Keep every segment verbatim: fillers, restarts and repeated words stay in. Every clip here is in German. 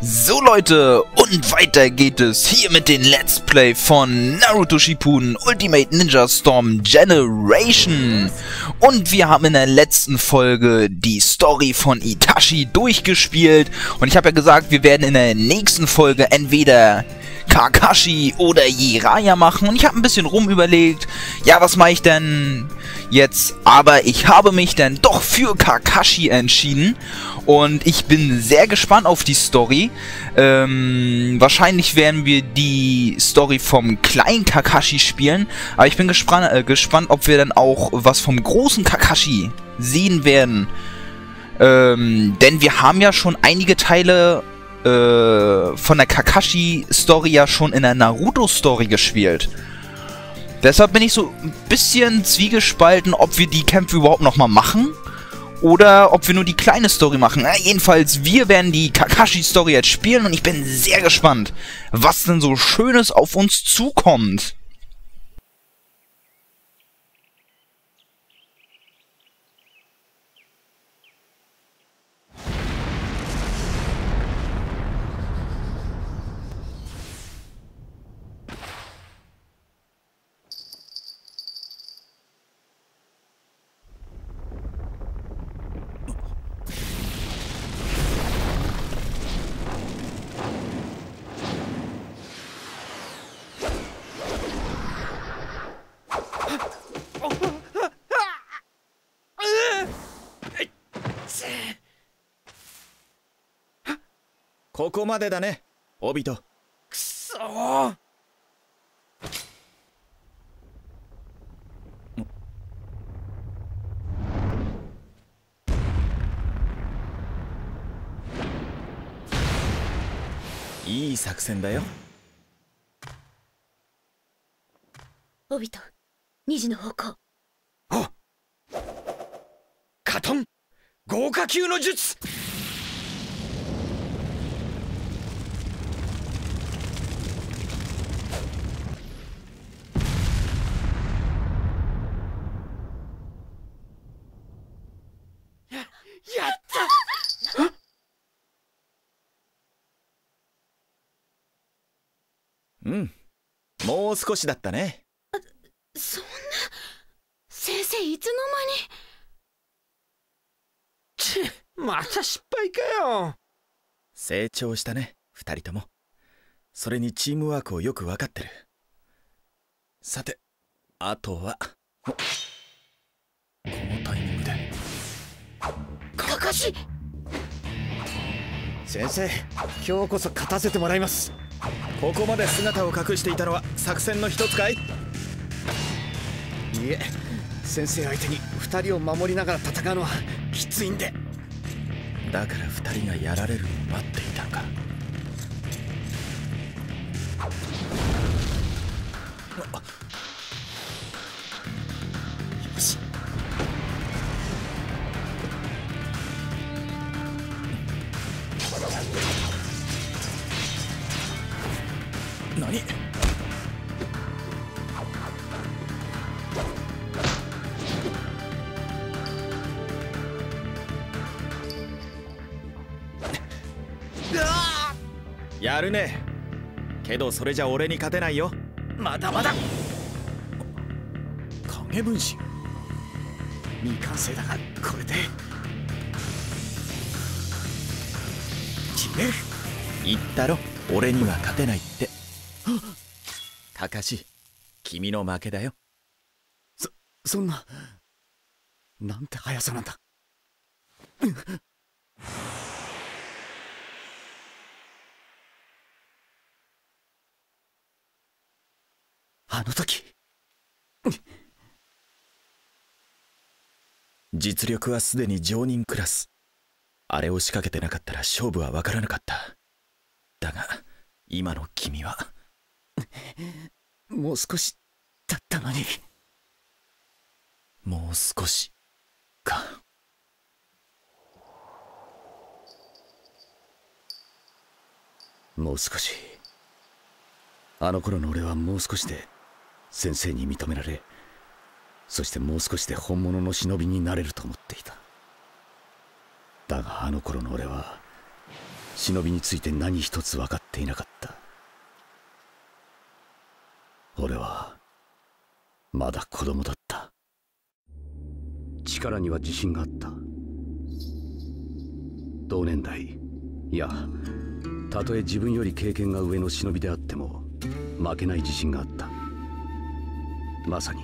So Leute, und weiter geht es hier mit den Let's Play von Naruto Shippuden Ultimate Ninja Storm Generations. Und wir haben in der letzten Folge die Story von Itachi durchgespielt. Und ich habe ja gesagt, wir werden in der nächsten Folge entweder Kakashi oder Jiraiya machen. Und ich habe ein bisschen rumüberlegt, ja, was mache ich denn jetzt? Aber ich habe mich dann doch für Kakashi entschieden. Und ich bin sehr gespannt auf die Story. Ähm, wahrscheinlich werden wir die Story vom kleinen Kakashi spielen. Aber ich bin gespannt, äh, gespannt, ob wir dann auch was vom großen Kakashi sehen werden. Ähm, denn wir haben ja schon einige Teile äh, von der Kakashi-Story ja schon in der Naruto-Story gespielt. Deshalb bin ich so ein bisschen zwiegespalten, ob wir die Kämpfe überhaupt nochmal machen. Oder ob wir nur die kleine Story machen. Na, jedenfalls, wir werden die Kakashi-Story jetzt spielen und ich bin sehr gespannt, was denn so Schönes auf uns zukommt. Obito. Kusso! Ii Sakusen da yo. Obito, Niji no hokou. Oh! Katon! Goukakyū no jutsu! うん。もう少しだったね。そんな。先生いつの間に。また失敗かよ。成長したね、二人とも。それにチームワークをよく分かってる。さて、あとは。このタイミングで。かかし。先生、今日こそ勝たせてもらいます。 ここまで姿を隠していたのは作戦の一つかい？いえ、先生相手に二人を守りながら戦うのはきついんで。だから二人がやられるのを待っていたのか。よし。何？やるね。けどそれじゃ俺に勝てないよ。まだまだ。影分身。未完成だがこれで。決める。言ったろ。俺には勝てないって。 カカシ、君の負けだよ。そ、そんな。なんて速さなんだ。あの時。実力はすでに常人クラス。あれを仕掛けてなかったら勝負は分からなかった。だが、今の君は。 もう少しだったのに。もう少しか。もう少し。あの頃の俺はもう少しで先生に認められ、そしてもう少しで本物の忍びになれると思っていた。だがあの頃の俺は忍びについて何一つ分かっていなかった。俺はまだ子供だった。力には自信があった。同年代、いやたとえ自分より経験が上の忍びであっても負けない自信があった。まさに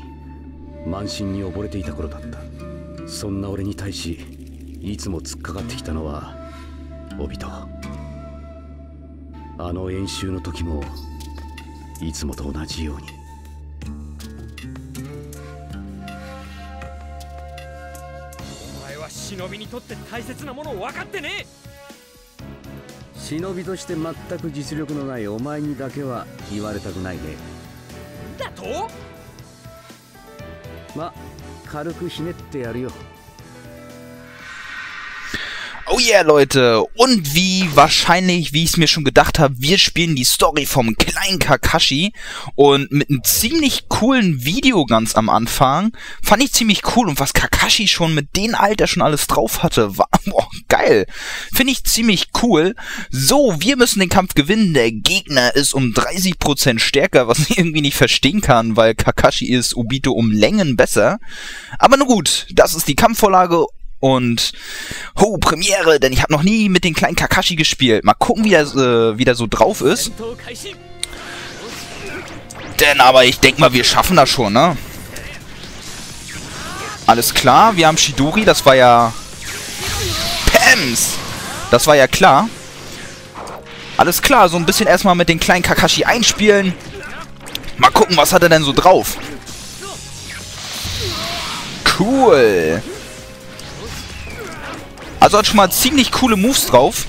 慢心に溺れていた頃だった。そんな俺に対しいつも突っかかってきたのは帯と。あの演習の時もいつもと同じように。お前は忍びにとって大切なものを分かってねえ。忍びとして全く実力のないお前にだけは言われたくないね。だと？ま、軽くひねってやるよ。Oh yeah, Leute. Und wie wahrscheinlich, wie ich es mir schon gedacht habe, wir spielen die Story vom kleinen Kakashi. Und mit einem ziemlich coolen Video ganz am Anfang fand ich ziemlich cool. Und was Kakashi schon mit dem Alter schon alles drauf hatte, war boah, geil. Finde ich ziemlich cool. So, wir müssen den Kampf gewinnen. Der Gegner ist um dreißig Prozent stärker, was ich irgendwie nicht verstehen kann, weil Kakashi ist Obito um Längen besser. Aber nun gut, das ist die Kampfvorlage. Und, ho, Premiere, denn ich habe noch nie mit den kleinen Kakashi gespielt. Mal gucken, wie das, äh, wie der so drauf ist. Denn aber ich denke mal, wir schaffen das schon, ne? Alles klar, wir haben Chidori, das war ja... Pams! Das war ja klar. Alles klar, so ein bisschen erstmal mit den kleinen Kakashi einspielen. Mal gucken, was hat er denn so drauf? Cool! Also hat schon mal ziemlich coole Moves drauf.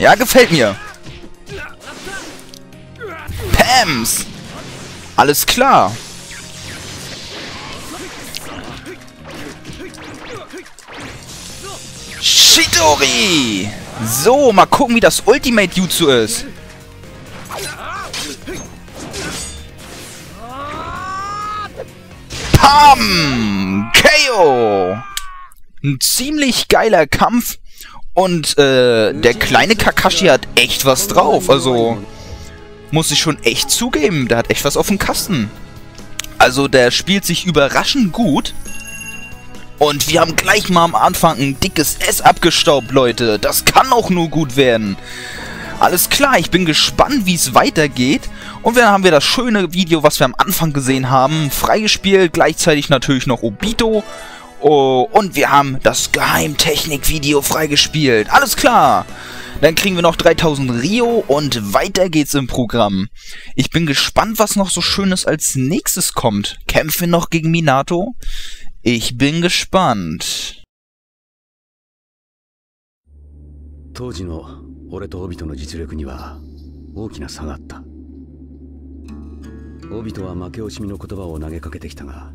Ja, gefällt mir. Pams! Alles klar. Chidori! So, mal gucken, wie das Ultimate Jutsu ist. Pam! K O! Ein ziemlich geiler Kampf. Und äh, der kleine Kakashi hat echt was drauf. Also, muss ich schon echt zugeben. Der hat echt was auf dem Kasten. Also, der spielt sich überraschend gut. Und wir haben gleich mal am Anfang ein dickes S abgestaubt, Leute. Das kann auch nur gut werden. Alles klar, ich bin gespannt, wie es weitergeht. Und dann haben wir das schöne Video, was wir am Anfang gesehen haben, freigespielt. Gleichzeitig natürlich noch Obito. Oh, und wir haben das Geheimtechnik-Video freigespielt. Alles klar. Dann kriegen wir noch dreitausend Rio und weiter geht's im Programm. Ich bin gespannt, was noch so Schönes als nächstes kommt. Kämpfen wir noch gegen Minato? Ich bin gespannt. 俺とオビトの実力には大きな差があった。オビトは負け惜しみの言葉を投げかけてきたが、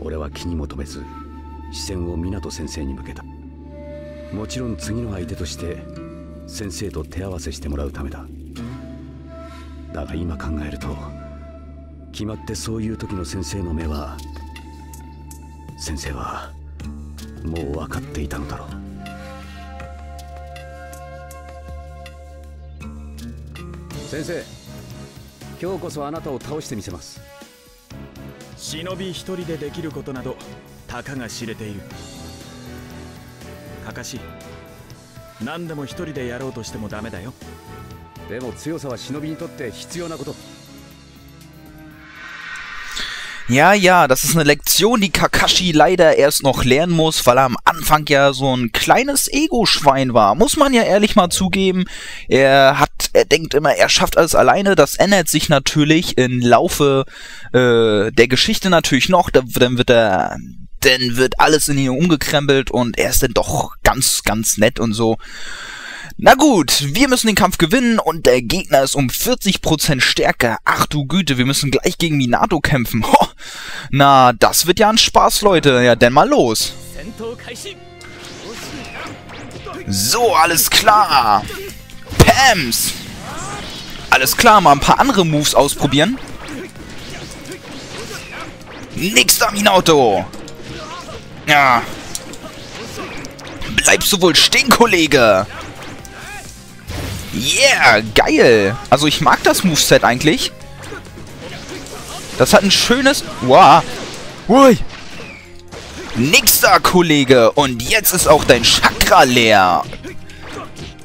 俺は気にも留めず視線を湊先生に向けた。もちろん次の相手として先生と手合わせしてもらうためだ。だが今考えると、決まってそういう時の先生の目は、先生はもう分かっていたのだろう。 先生、今日こそあなたを倒してみせます。忍び一人でできることなどたかが知れている。カカシ、何でも一人でやろうとしてもダメだよ。でも強さは忍びにとって必要なこと。 Ja, ja, das ist eine Lektion, die Kakashi leider erst noch lernen muss, weil er am Anfang ja so ein kleines Ego-Schwein war. Muss man ja ehrlich mal zugeben. Er hat, er denkt immer, er schafft alles alleine. Das ändert sich natürlich im Laufe äh, der Geschichte natürlich noch. Dann wird er, dann wird alles in ihn umgekrempelt und er ist dann doch ganz, ganz nett und so. Na gut, wir müssen den Kampf gewinnen und der Gegner ist um vierzig Prozent stärker. Ach du Güte, wir müssen gleich gegen Minato kämpfen. Ho, na, das wird ja ein Spaß, Leute. Ja, denn mal los. So, alles klar. Pams. Alles klar, mal ein paar andere Moves ausprobieren. Nächster Minato. Ja. bleibst du wohl stehen, Kollege! Yeah, geil! Also ich mag das Moveset eigentlich. Das hat ein schönes... Wow! Ui! Nix da, Kollege! Und jetzt ist auch dein Chakra leer!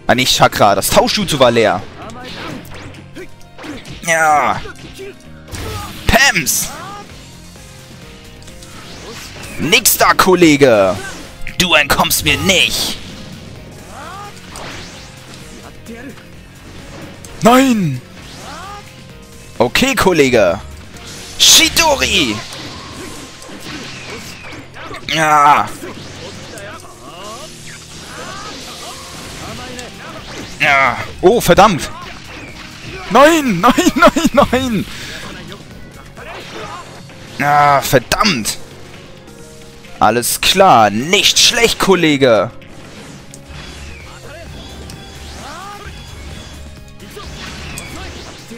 Ah, nicht Chakra, das Tauschjutsu war leer. Ja! Pams! Nix da, Kollege! Du entkommst mir nicht! Nein! Okay, Kollege! Chidori! Ja! Ja! Oh, verdammt! Nein! Nein, nein, nein! Ah, verdammt! Alles klar, nicht schlecht, Kollege!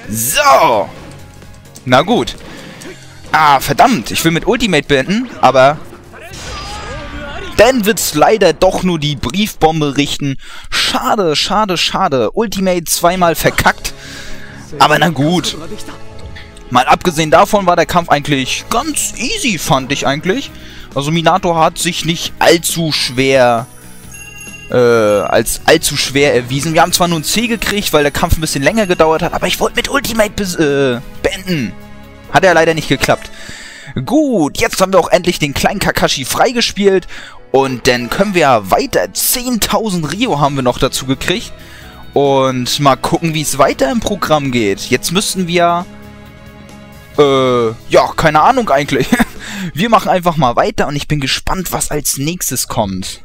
So! Na gut. Ah, verdammt, ich will mit Ultimate beenden, aber... Dann wird's leider doch nur die Briefbombe richten. Schade, schade, schade. Ultimate zweimal verkackt. Aber na gut. Mal abgesehen davon war der Kampf eigentlich ganz easy, fand ich eigentlich. Also Minato hat sich nicht allzu schwer... Äh, als allzu schwer erwiesen. Wir haben zwar nur ein C gekriegt, weil der Kampf ein bisschen länger gedauert hat, aber ich wollte mit Ultimate bis, äh, beenden. Hat ja leider nicht geklappt. Gut, jetzt haben wir auch endlich den kleinen Kakashi freigespielt und dann können wir ja weiter. zehntausend Rio haben wir noch dazu gekriegt und mal gucken, wie es weiter im Programm geht. Jetzt müssten wir... Äh, ja, keine Ahnung eigentlich. Wir machen einfach mal weiter und ich bin gespannt, was als nächstes kommt.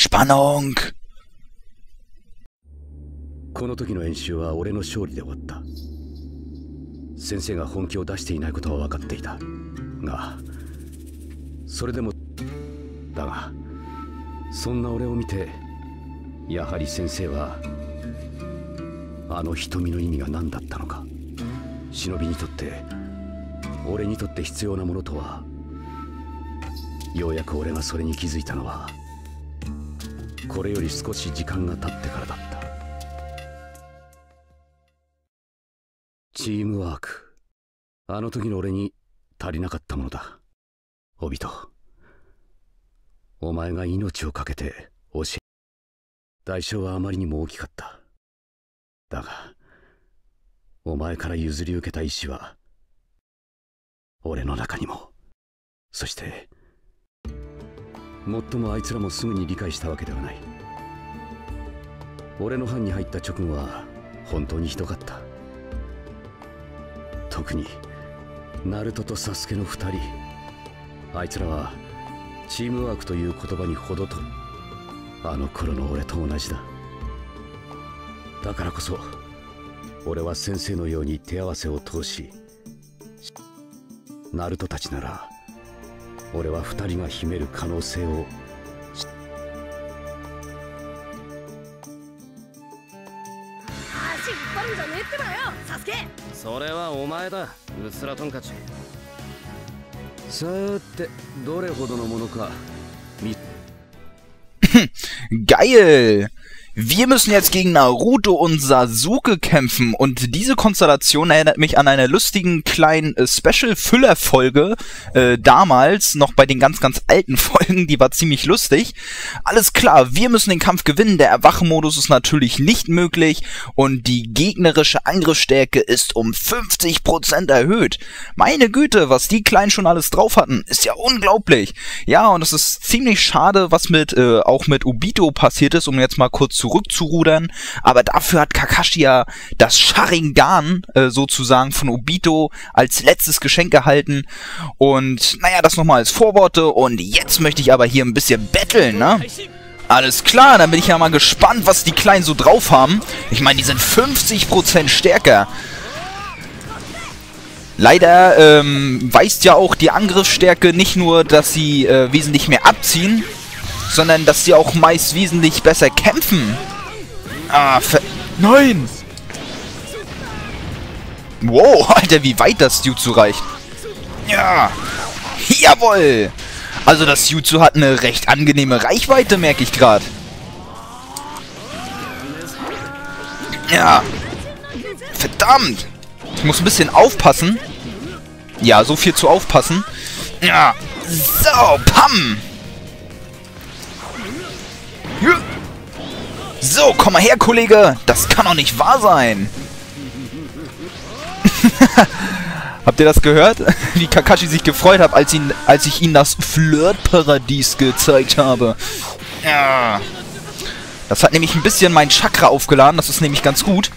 Spannung! この時の演習は俺の勝利で終わった。先生が本気を出していないことは分かっていた。が、それでもだが、そんな俺を見て、やはり先生はあの瞳の意味が何だったのか。忍びにとって、俺にとって必要なものとは。ようやく俺がそれに気づいたのは。 これより少し時間が経ってからだった。チームワーク。あの時の俺に足りなかったものだ。オビト。お前が命を懸けて教え。代償はあまりにも大きかった。だが、お前から譲り受けた意志は、俺の中にも、そして、 もっともあいつらもすぐに理解したわけではない。俺の班に入った直後は本当にひどかった。特にナルトとサスケのふたり。あいつらはチームワークという言葉にほど遠い。あの頃の俺と同じだ。だからこそ俺は先生のように手合わせを通し、ナルトたちなら 俺は二人が秘める可能性を足引っ張るんじゃねえってばよ、サスケ。それはお前だ、うすらトンカチ。さて、どれほどのものか。Geil! Wir müssen jetzt gegen Naruto und Sasuke kämpfen und diese Konstellation erinnert mich an eine lustigen kleinen äh, Special-Füller-Folge äh, damals, noch bei den ganz, ganz alten Folgen, die war ziemlich lustig. Alles klar, wir müssen den Kampf gewinnen, der Erwachen-Modus ist natürlich nicht möglich und die gegnerische Angriffsstärke ist um fünfzig Prozent erhöht. Meine Güte, was die Kleinen schon alles drauf hatten, ist ja unglaublich. Ja, und es ist ziemlich schade, was mit äh, auch mit Obito passiert ist, um jetzt mal kurz zu zurückzurudern, aber dafür hat Kakashi ja das Sharingan äh, sozusagen von Obito als letztes Geschenk erhalten und naja, das nochmal als Vorworte und jetzt möchte ich aber hier ein bisschen betteln, ne? Alles klar, dann bin ich ja mal gespannt, was die Kleinen so drauf haben. Ich meine, die sind fünfzig Prozent stärker. Leider ähm, weist ja auch die Angriffsstärke nicht nur, dass sie äh, wesentlich mehr abziehen, sondern dass sie auch meist wesentlich besser kämpfen. Ah, ver... Nein! Wow, Alter, wie weit das Jutsu reicht. Ja! Jawohl! Also das Jutsu hat eine recht angenehme Reichweite, merke ich gerade. Ja. Verdammt. Ich muss ein bisschen aufpassen. Ja, so viel zu aufpassen. Ja. So, pam. So, komm mal her, Kollege. Das kann doch nicht wahr sein. Habt ihr das gehört? Wie Kakashi sich gefreut hat, als, ihn, als ich ihm das Flirtparadies gezeigt habe. Ja. Das hat nämlich ein bisschen mein Chakra aufgeladen. Das ist nämlich ganz gut.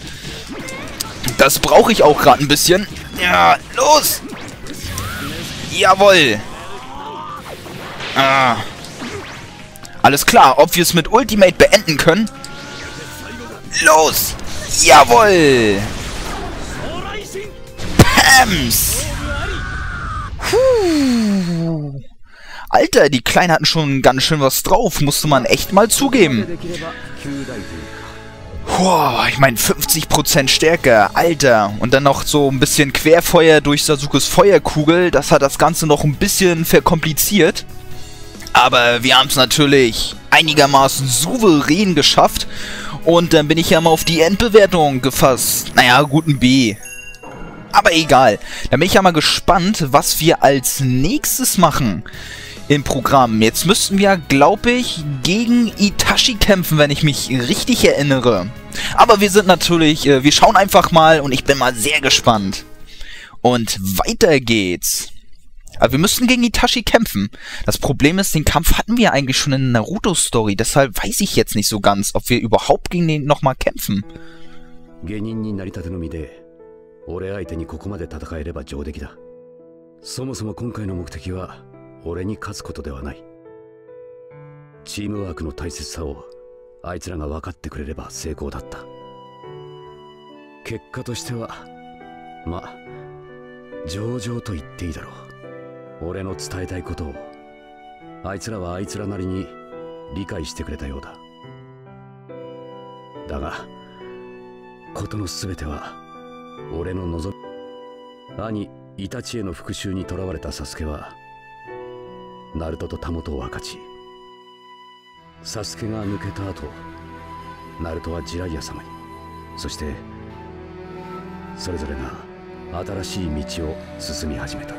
Das brauche ich auch gerade ein bisschen. Ja, los! Jawohl! Ah. Alles klar, ob wir es mit Ultimate beenden können? Los! Jawohl! Pams! Puh. Alter, die Kleinen hatten schon ganz schön was drauf. Musste man echt mal zugeben. Boah, ich meine fünfzig Prozent Stärke, Alter. Und dann noch so ein bisschen Querfeuer durch Sasukes Feuerkugel. Das hat das Ganze noch ein bisschen verkompliziert. Aber wir haben es natürlich einigermaßen souverän geschafft. Und dann bin ich ja mal auf die Endbewertung gefasst. Naja, guten B. Aber egal. Dann bin ich ja mal gespannt, was wir als nächstes machen im Programm. Jetzt müssten wir, glaube ich, gegen Itachi kämpfen, wenn ich mich richtig erinnere. Aber wir sind natürlich, äh, wir schauen einfach mal und ich bin mal sehr gespannt. Und weiter geht's. Aber wir müssen gegen Itachi kämpfen. Das Problem ist, den Kampf hatten wir eigentlich schon in der Naruto-Story. Deshalb weiß ich jetzt nicht so ganz, ob wir überhaupt gegen den nochmal kämpfen. Sasuke ナルトとタモトを分かち、サスケが抜けた後、ナルトはジライア様に、そしてそれぞれが新しい道を進み始めた。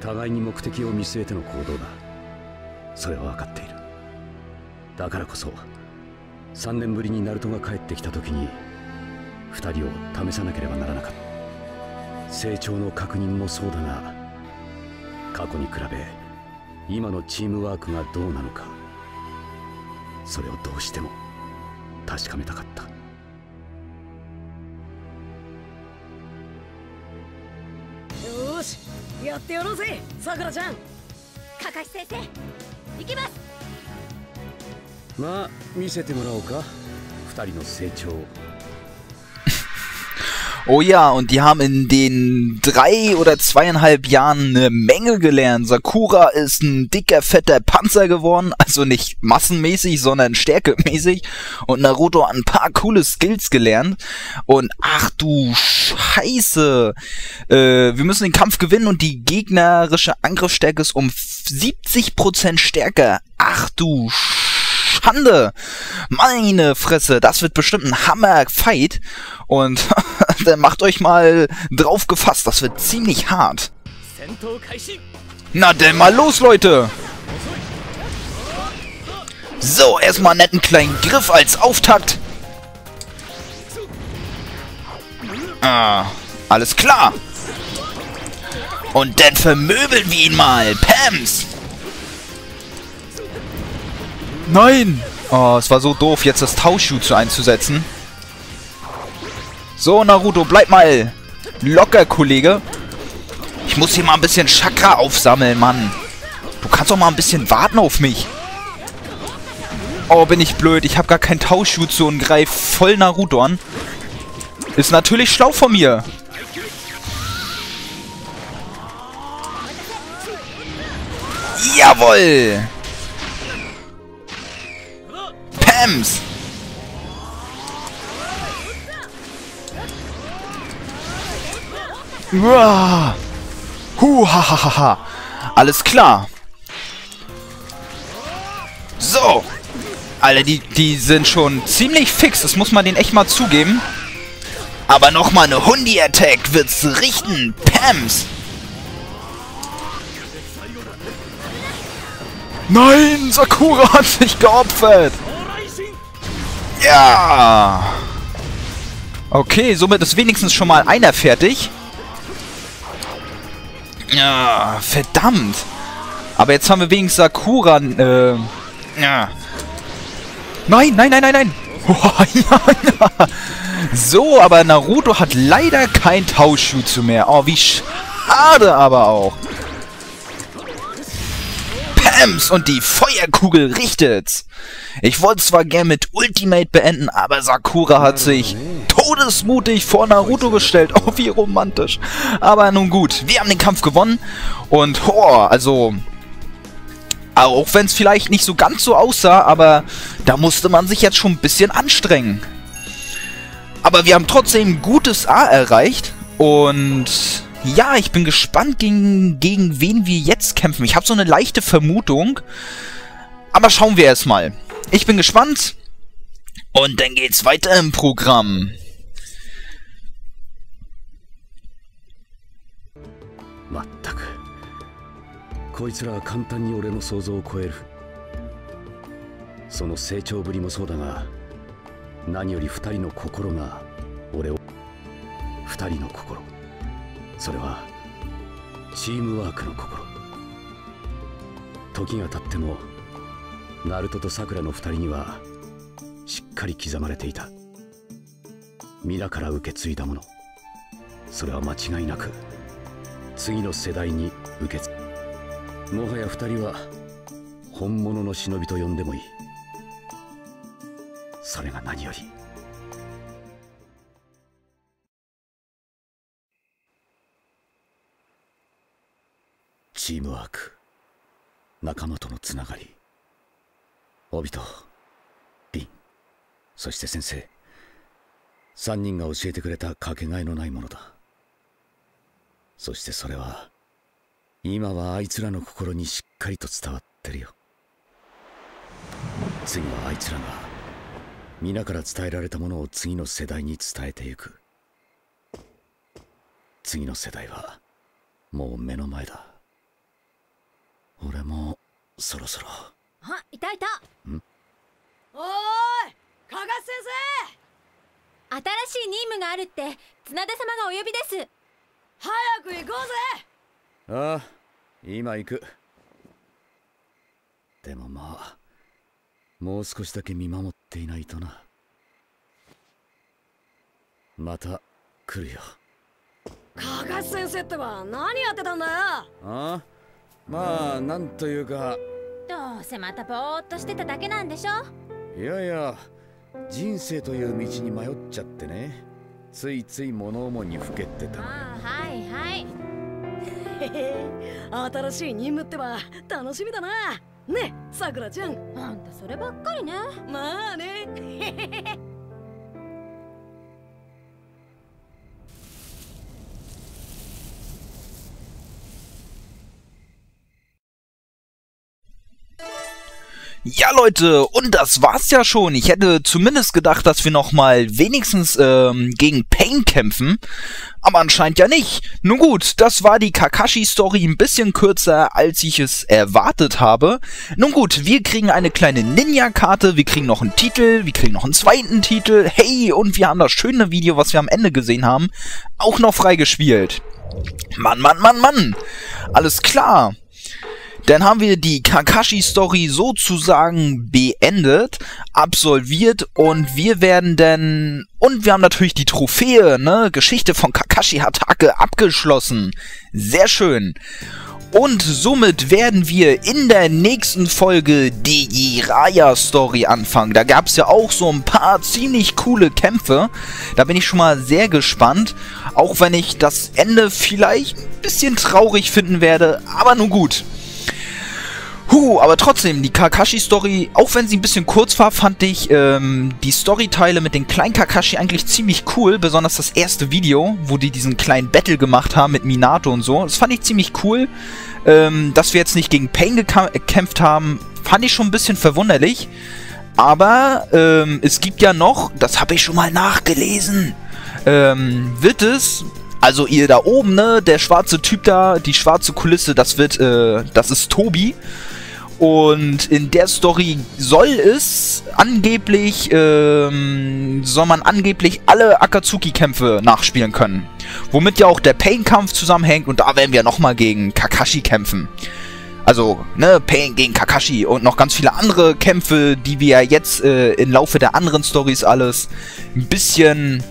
互いに目的を見据えての行動だ。それは分かっている。だからこそ、さんねんぶりにナルトが帰ってきた時に、ふたりを試さなければならなかった。成長の確認もそうだが、 過去に比べ、今のチームワークがどうなのか、それをどうしても確かめたかった。よし、やってやろうぜ、さくらちゃん。かかし先生、行きます。まあ、見せてもらおうか、二人の成長。 Oh ja, und die haben in den drei oder zweieinhalb Jahren eine Menge gelernt. Sakura ist ein dicker, fetter Panzer geworden. Also nicht massenmäßig, sondern stärkemäßig. Und Naruto hat ein paar coole Skills gelernt. Und ach du Scheiße. Äh, wir müssen den Kampf gewinnen und die gegnerische Angriffsstärke ist um siebzig Prozent stärker. Ach du Scheiße. Schande! Meine Fresse, das wird bestimmt ein Hammer-Fight. Und dann macht euch mal drauf gefasst, das wird ziemlich hart. Na denn mal los, Leute! So, erstmal einen netten kleinen Griff als Auftakt. Ah, alles klar. Und dann vermöbeln wir ihn mal, Pams! Nein! Oh, es war so doof, jetzt das Tauschjutsu einzusetzen. So, Naruto, bleib mal locker, Kollege. Ich muss hier mal ein bisschen Chakra aufsammeln, Mann. Du kannst doch mal ein bisschen warten auf mich. Oh, bin ich blöd. Ich habe gar kein Tauschjutsu und greife voll Naruto an. Ist natürlich schlau von mir. Jawohl! Pams! Uah. Huh, ha, ha, ha, ha. Alles klar. Alter, die, die sind schon ziemlich fix. Das muss man denen echt mal zugeben. Aber nochmal eine Hundi-Attack wird's richten. Pams. Nein, Sakura hat sich geopfert. Ja. Okay, somit ist wenigstens schon mal einer fertig. Ja, verdammt. Aber jetzt haben wir wegen Sakura... Äh, ja. Nein, nein, nein, nein, nein. Oh, ja, ja. So, aber Naruto hat leider kein Tauschjutsu mehr. Oh, wie schade aber auch. Pams und die Feuerkugel richtet's. Ich wollte zwar gern mit Ultimate beenden, aber Sakura hat sich todesmutig vor Naruto gestellt. Oh, wie romantisch. Aber nun gut, wir haben den Kampf gewonnen. Und, oh, also... Auch wenn es vielleicht nicht so ganz so aussah, aber da musste man sich jetzt schon ein bisschen anstrengen. Aber wir haben trotzdem gutes A erreicht und ja, ich bin gespannt, gegen, gegen wen wir jetzt kämpfen. Ich habe so eine leichte Vermutung, aber schauen wir erst mal. Ich bin gespannt und dann geht's weiter im Programm.何より二人の心が俺を二人の心。それはチームワークの心。時が経ってもナルトとサクラの二人にはしっかり刻まれていた。皆から受け継いだもの。それは間違いなく次の世代に受け継 もはや二人は本物の忍びと呼んでもいい。それが何より。チームワーク、仲間とのつながり、帯と凛、そして先生、三人が教えてくれたかけがえのないものだ。そしてそれは。 今はあいつらの心にしっかりと伝わってるよ。次はあいつらが皆から伝えられたものを次の世代に伝えてゆく。次の世代はもう目の前だ。俺もそろそろ。あ、いたいた。ん？おーい、加賀先生。新しい任務があるって綱田様がお呼びです。早く行こうぜ。 ああ、今行く。でもまあ、もう少しだけ見守っていないとな。また来るよ。加賀先生ってば何やってたんだよ。ああ、まあなんというか。どうせまたぼーっとしてただけなんでしょ。いやいや、人生という道に迷っちゃってね。ついつい物思いにふけってたのよ。ああ、はいはい。 新しい任務ってば楽しみだな。ね、さくらちゃん。あんたそればっかりね。まあね。Ja, Leute, und das war's ja schon. Ich hätte zumindest gedacht, dass wir nochmal wenigstens ähm, gegen Pain kämpfen. Aber anscheinend ja nicht. Nun gut, das war die Kakashi-Story ein bisschen kürzer, als ich es erwartet habe. Nun gut, wir kriegen eine kleine Ninja-Karte, wir kriegen noch einen Titel, wir kriegen noch einen zweiten Titel. Hey, und wir haben das schöne Video, was wir am Ende gesehen haben, auch noch freigespielt. Mann, Mann, Mann, Mann. Alles klar. Dann haben wir die Kakashi-Story sozusagen beendet, absolviert und wir werden dann... Und wir haben natürlich die Trophäe, ne? Geschichte von Kakashi-Hatake abgeschlossen. Sehr schön. Und somit werden wir in der nächsten Folge die Jiraiya-Story anfangen. Da gab es ja auch so ein paar ziemlich coole Kämpfe. Da bin ich schon mal sehr gespannt. Auch wenn ich das Ende vielleicht ein bisschen traurig finden werde. Aber nun gut. Huh, aber trotzdem, die Kakashi-Story, auch wenn sie ein bisschen kurz war, fand ich ähm, die Storyteile mit den kleinen Kakashi eigentlich ziemlich cool. Besonders das erste Video, wo die diesen kleinen Battle gemacht haben mit Minato und so. Das fand ich ziemlich cool. Ähm, dass wir jetzt nicht gegen Pain gekämpft haben, fand ich schon ein bisschen verwunderlich. Aber ähm, es gibt ja noch, das habe ich schon mal nachgelesen, ähm, wird es, also ihr da oben, ne, der schwarze Typ da, die schwarze Kulisse, das wird, äh, das ist Tobi. Und in der Story soll es angeblich, ähm, soll man angeblich alle Akatsuki-Kämpfe nachspielen können. Womit ja auch der Pain-Kampf zusammenhängt und da werden wir nochmal gegen Kakashi kämpfen. Also, ne, Pain gegen Kakashi und noch ganz viele andere Kämpfe, die wir jetzt äh, im Laufe der anderen Stories alles ein bisschen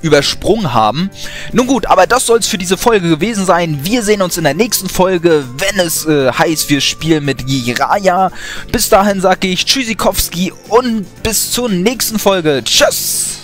übersprungen haben. Nun gut, aber das soll es für diese Folge gewesen sein. Wir sehen uns in der nächsten Folge, wenn es äh, heißt, wir spielen mit Jiraiya. Bis dahin sage ich Tschüssikowski und bis zur nächsten Folge. Tschüss!